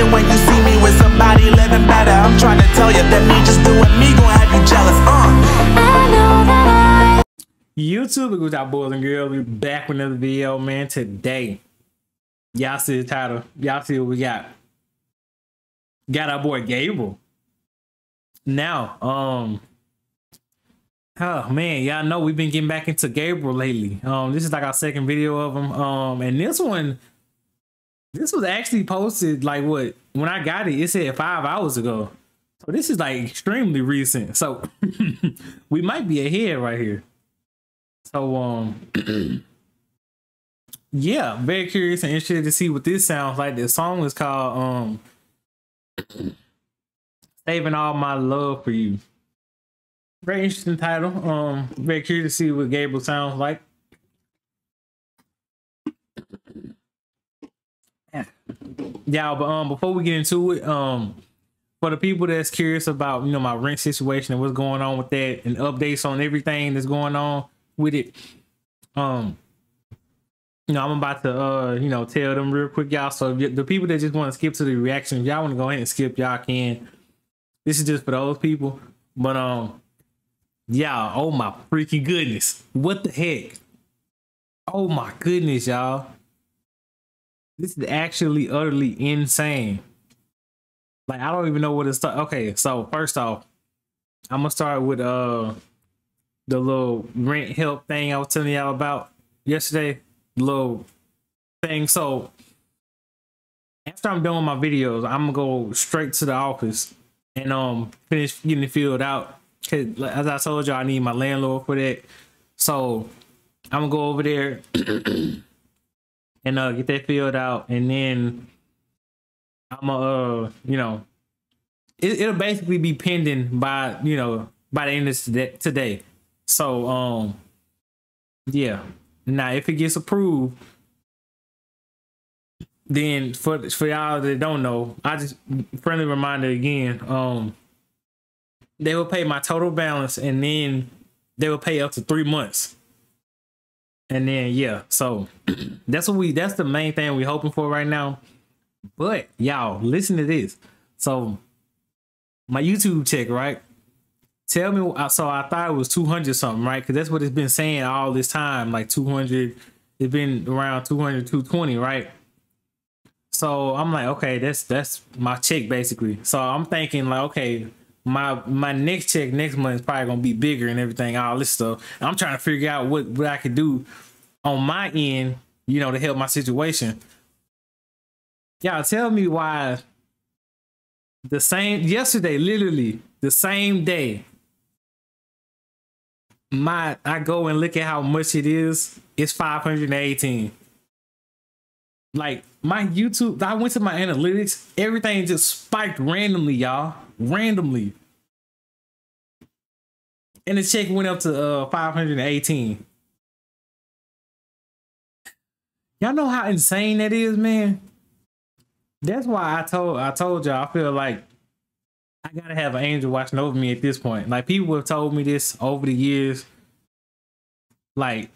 loving when you see me with somebody living better. I'm trying to tell you that me just doing me gonna have you jealous. YouTube, it was our boys and girls. We back with another video, man. Today, y'all see the title. Y'all see what we got. Got our boy Gabriel. Now, oh man, y'all know we've been getting back into Gabriel lately. This is like our second video of him. And this was actually posted like what, when I got it, it said 5 hours ago. So this is like extremely recent. So we might be ahead right here. So, yeah, very curious and interested to see what this sounds like. The song is called, Saving All My Love For You. Very interesting title. Very curious to see what Gabriel sounds like. Yeah, but, before we get into it, for the people that's curious about, you know, my rent situation and what's going on with that and updates on everything that's going on with it, you know, I'm about to you know, tell them real quick, y'all. So if the people that just want to skip to the reaction, if y'all want to go ahead and skip, y'all can. This is just for those people. But yeah, oh my freaking goodness, what the heck. Oh my goodness, y'all, this is actually utterly insane. Like, I don't even know where to start. Okay, so first off, I'm gonna start with the little rent help thing I was telling y'all about yesterday, little thing. So after I'm done with my videos, I'm gonna go straight to the office and finish getting it filled out. Cause as I told y'all, I need my landlord for that. So I'm gonna go over there and get that filled out, and then I'm gonna you know, it'll basically be pending by, you know, by the end of today. So, yeah, now if it gets approved, then for y'all that don't know, I just friendly reminder again, they will pay my total balance, and then they will pay up to 3 months. And then, yeah, so that's what that's the main thing we're hoping for right now. But y'all listen to this. So my YouTube check, right? Tell me, so I thought it was 200 something, right? Because that's what it's been saying all this time, like 200. It's been around 200, 220, right? So I'm like, okay, that's my check basically. So I'm thinking like, okay, my next check next month is probably gonna be bigger and everything, all this stuff. And I'm trying to figure out what I could do on my end, you know, to help my situation. Y'all tell me why the same yesterday, literally the same day. I go and look at how much it is. It's 518. Like my YouTube, I went to my analytics. Everything just spiked randomly, y'all. Randomly. And the check went up to 518. Y'all know how insane that is, man. That's why I told y'all, I feel like I gotta have an angel watching over me at this point. Like, people have told me this over the years. Like,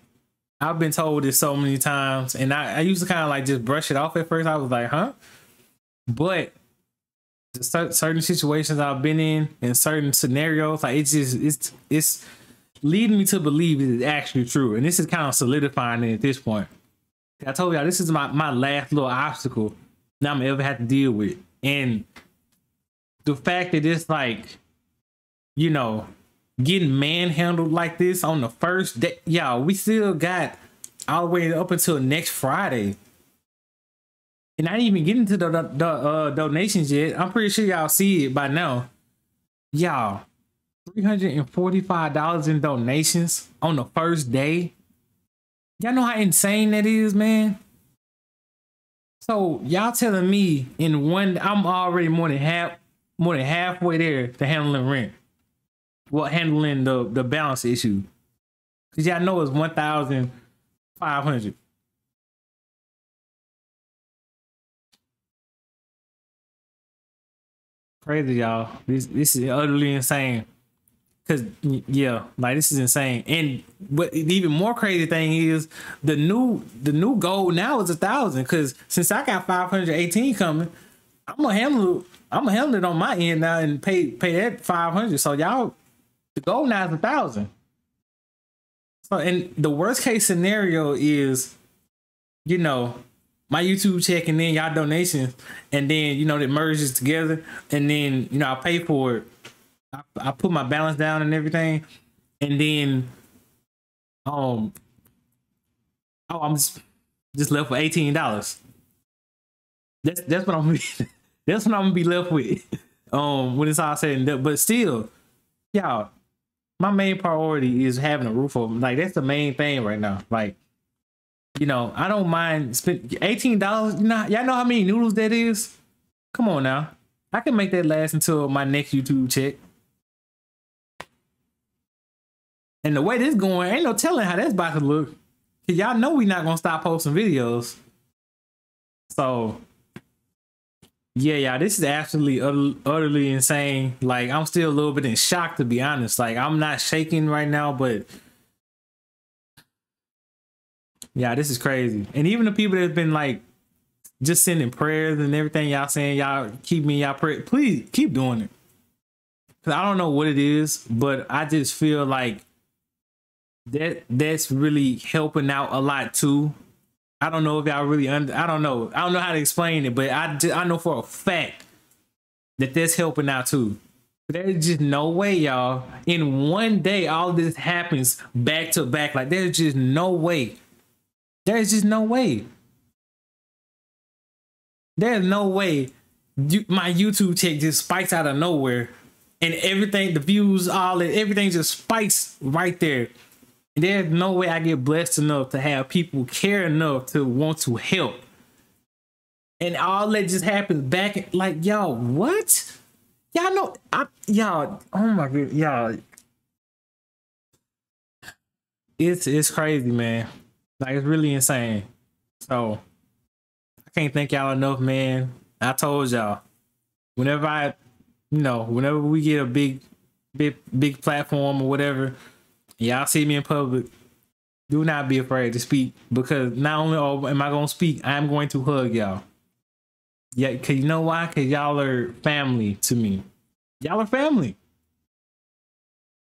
I've been told this so many times, and I used to kind of like just brush it off at first. I was like, huh? But certain situations I've been in and certain scenarios, like it's leading me to believe it is actually true. And this is kind of solidifying it at this point. I told y'all, this is my last little obstacle that I'm ever have to deal with. And the fact that it's like, you know, getting manhandled like this on the first day, y'all, we still got all the way up until next Friday. And I didn't even get into the donations yet. I'm pretty sure y'all see it by now. Y'all, $345 in donations on the first day. Y'all know how insane that is, man. So y'all telling me in one, I'm already more than halfway there to handling rent. Well, handling the balance issue. Cause y'all know it's 1,500. Crazy, y'all. This is utterly insane. Cause yeah, like this is insane. And what the even more crazy thing is, the new goal now is 1,000. Cause since I got 518 coming, I'm gonna handle it on my end now and pay that $500. So y'all, the goal now is $1,000. So, and the worst case scenario is, you know, my YouTube check and then y'all donations, and then, you know, it merges together, and then, you know, I pay for it. I put my balance down and everything, and then I'm just left with $18. That's what I'm that's what I'm gonna be left with when it's all said and done. But still, y'all, my main priority is having a roof over. Like, that's the main thing right now. Like, you know, I don't mind spending $18. Y'all know how many noodles that is? Come on now. I can make that last until my next YouTube check. And the way this going, ain't no telling how that's about to look. Cause y'all know we not gonna stop posting videos. So yeah, y'all, this is absolutely utterly insane. Like, I'm still a little bit in shock, to be honest. Like, I'm not shaking right now, but yeah, this is crazy. And even the people that's been like just sending prayers and everything, y'all saying y'all keep me in y'all prayer. Please keep doing it. Cause I don't know what it is, but I just feel like that's really helping out a lot too. I don't know if y'all really I don't know how to explain it, but I know for a fact that that's helping out too. There's just no way, y'all, in one day all this happens back to back. Like, there's just no way. There's just no way. There's no way my YouTube check just spikes out of nowhere, and everything, the views, all that, everything just spikes right there. There's no way I get blessed enough to have people care enough to want to help. And all that just happens back, like, y'all, what? Y'all know, y'all, oh my God, y'all. It's crazy, man. Like, it's really insane. So, I can't thank y'all enough, man. I told y'all, whenever whenever we get a big platform or whatever, y'all see me in public, do not be afraid to speak, because not only am I going to speak, I'm going to hug y'all. Yeah, because you know why? Because y'all are family to me. Y'all are family.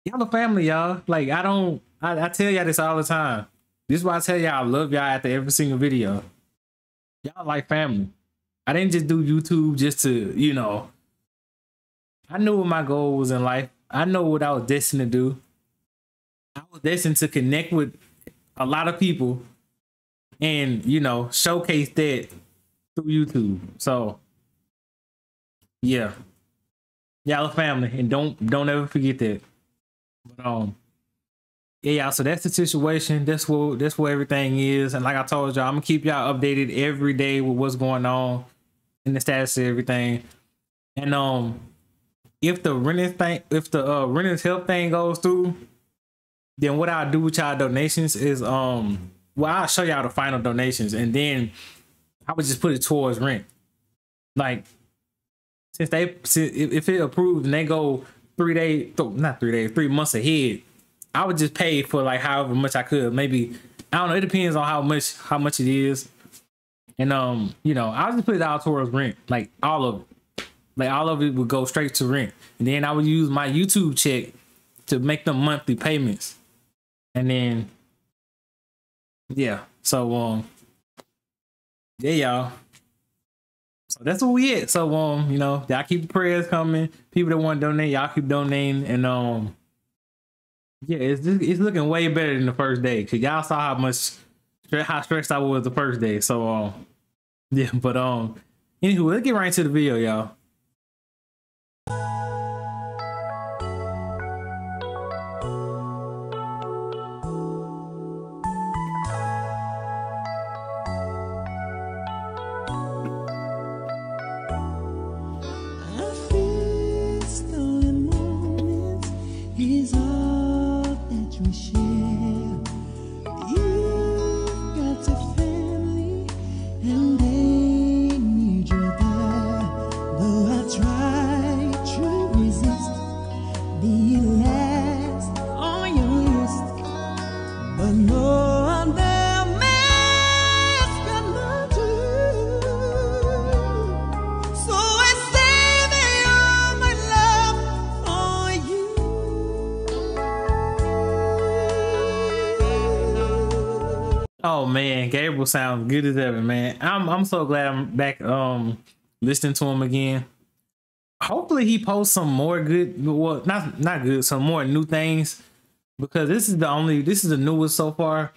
Y'all are family, y'all. Like, I tell y'all this all the time. This is why I tell y'all I love y'all after every single video. Y'all like family. I didn't just do YouTube just to, you know. I knew what my goal was in life. I know what I was destined to do. I was destined to connect with a lot of people and, you know, showcase that through YouTube. So yeah, y'all are family, and don't ever forget that. But yeah, y'all, so that's the situation. That's what everything is. And like I told y'all, I'm gonna keep y'all updated every day with what's going on and the status of everything. And if the renter's help thing goes through, then what I'll do with y'all donations is, well, I'll show y'all the final donations, and then I would just put it towards rent. Like, if it approved and they go 3 months ahead, I would just pay for like however much I could. Maybe, I don't know, it depends on how much it is. And, you know, I'll just put it all towards rent, like all of it. Like, all of it would go straight to rent. And then I would use my YouTube check to make them monthly payments. And then, yeah, so, yeah, y'all, so that's what we at. So, you know, y'all keep the prayers coming. People that want to donate, y'all keep donating. And, yeah, it's looking way better than the first day, because y'all saw how stressed I was the first day. So, yeah, but, anywho, let's get right into the video, y'all. Ooh. Oh man, Gabriel sounds good as ever, man. I'm so glad I'm back listening to him again. Hopefully he posts some more good, well, not good, some more new things, because this is the newest so far.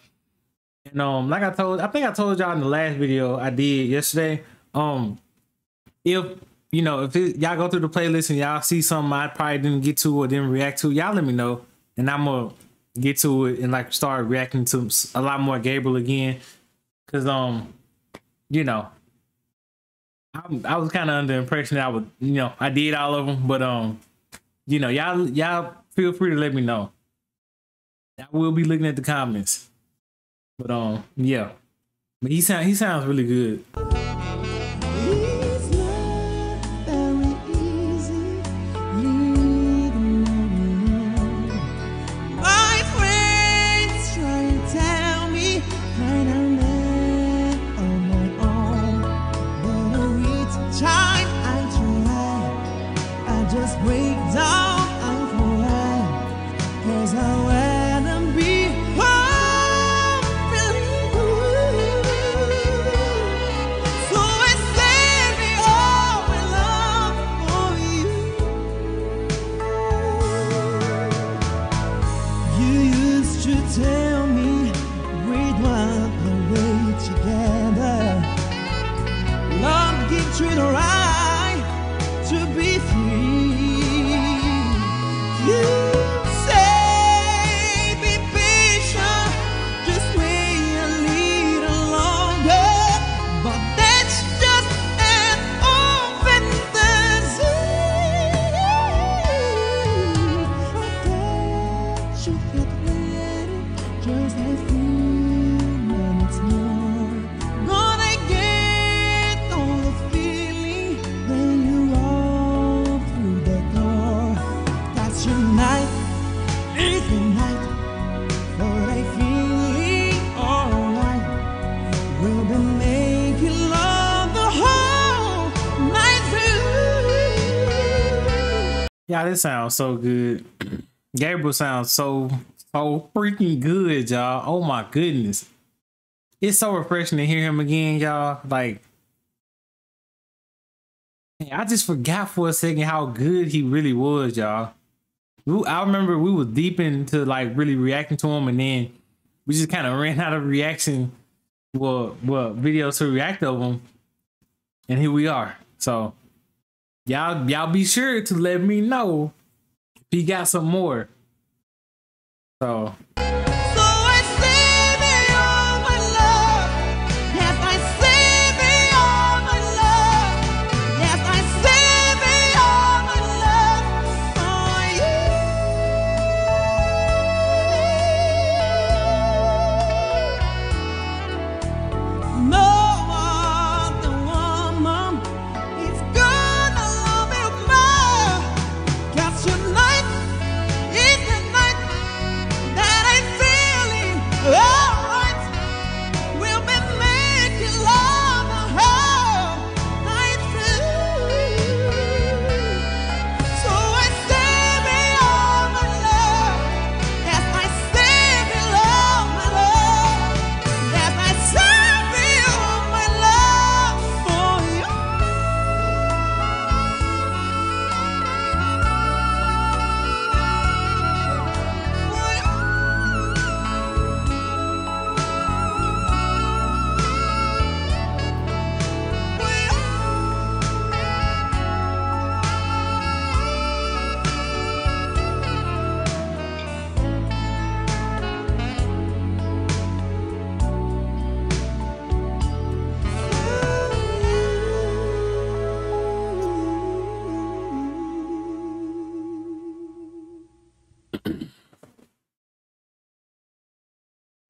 And like I think I told y'all in the last video I did yesterday, if you know, if y'all go through the playlist and y'all see something I probably didn't get to or didn't react to, y'all let me know, and I'm gonna get to it and like start reacting to a lot more Gabriel again, because you know, I was kind of under the impression that I would, you know, I did all of them, but you know, y'all feel free to let me know. I will be looking at the comments, but yeah, but he sounds really good. Yeah, this sounds so good. Gabriel sounds so freaking good, y'all. Oh my goodness. It's so refreshing to hear him again, y'all. Like, I just forgot for a second how good he really was, y'all. I remember we were deep into like really reacting to him, and then we just kind of ran out of reaction, well, videos to react of him. And here we are. So Y'all be sure to let me know if you got some more. So.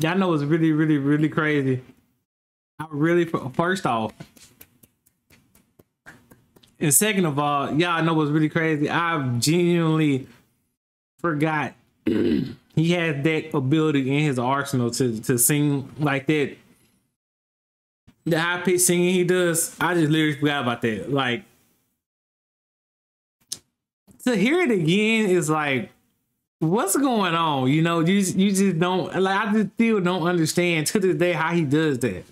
Y'all know it's really, really, really crazy. I really, first off, and second of all, y'all know what's really crazy. I genuinely forgot he has that ability in his arsenal to sing like that. The high pitched singing he does, I just literally forgot about that. Like, to hear it again is like, what's going on? You know, you just don't, like, I just still don't understand to this day how he does that.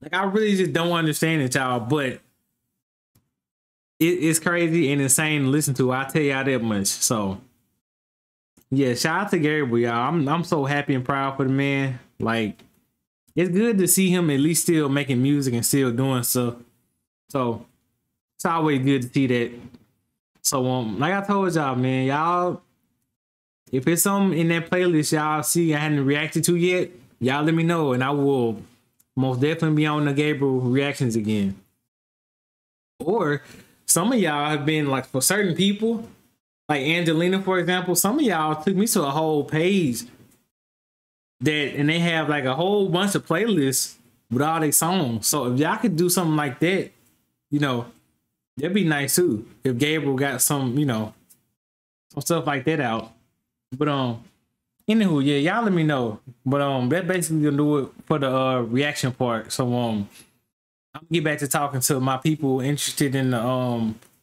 Like, I really just don't understand it, y'all, but it's crazy and insane to listen to. I tell y'all that much. So yeah, shout out to Gabriel, y'all. I'm so happy and proud for the man. Like, it's good to see him at least still making music and still doing stuff. So it's always good to see that. So like I told y'all, man, y'all, if it's something in that playlist y'all see I hadn't reacted to yet, y'all let me know and I will most definitely be on the Gabriel reactions again. Or some of y'all have been, like, for certain people, like Angelina, for example, some of y'all took me to a whole page that, and they have like a whole bunch of playlists with all their songs. So if y'all could do something like that, you know, that'd be nice too. If Gabriel got some, you know, some stuff like that out. But anywho, yeah, y'all let me know. But that basically gonna do it for the reaction part. So I'm gonna get back to talking to my people interested in the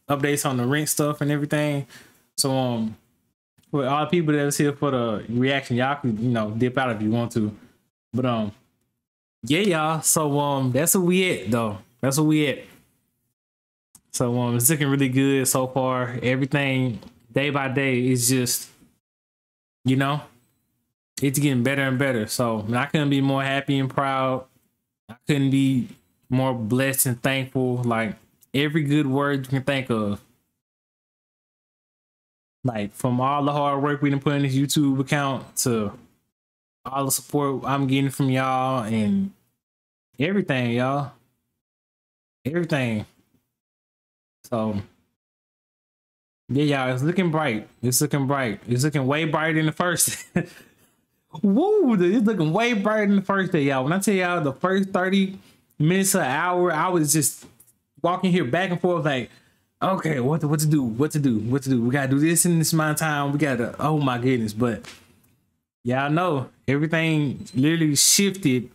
updates on the rent stuff and everything. So for all the people that was here for the reaction, y'all can, you know, dip out if you want to. But yeah, y'all. So that's what we at though. That's what we at. So it's looking really good so far. Everything day by day is just, you know, it's getting better and better. So I couldn't be more happy and proud. I couldn't be more blessed and thankful. Like, every good word you can think of, like, from all the hard work we done put in this YouTube account to all the support I'm getting from y'all and everything, y'all, everything. So yeah, y'all, it's looking bright. It's looking bright. It's looking way brighter than the first. Woo, dude, it's looking way brighter than the first day, y'all. When I tell y'all the first 30 minutes an hour, I was just walking here back and forth like, okay, what to do, what to do, what to do. We gotta do this in this amount of time. We gotta, oh my goodness. But y'all know everything literally shifted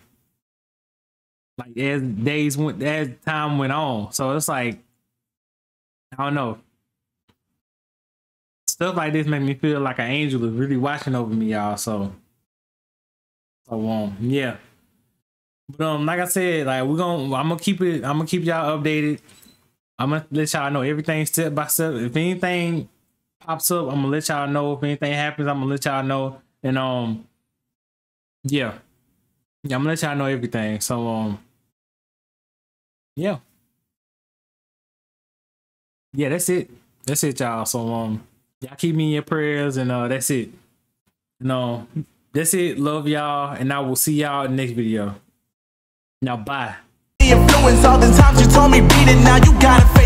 like as days went, as time went on. So it's like, I don't know. Stuff like this make me feel like an angel is really watching over me, y'all. So yeah. But like I said, like, I'm gonna keep y'all updated. I'm gonna let y'all know everything step by step. If anything pops up, I'm gonna let y'all know. If anything happens, I'm gonna let y'all know. And yeah, I'm gonna let y'all know everything. So yeah, that's it. That's it, y'all. So y'all keep me in your prayers, and that's it. And that's it. Love y'all, and I will see y'all in the next video. Now bye. Influence all the times you told me beat it, now you gotta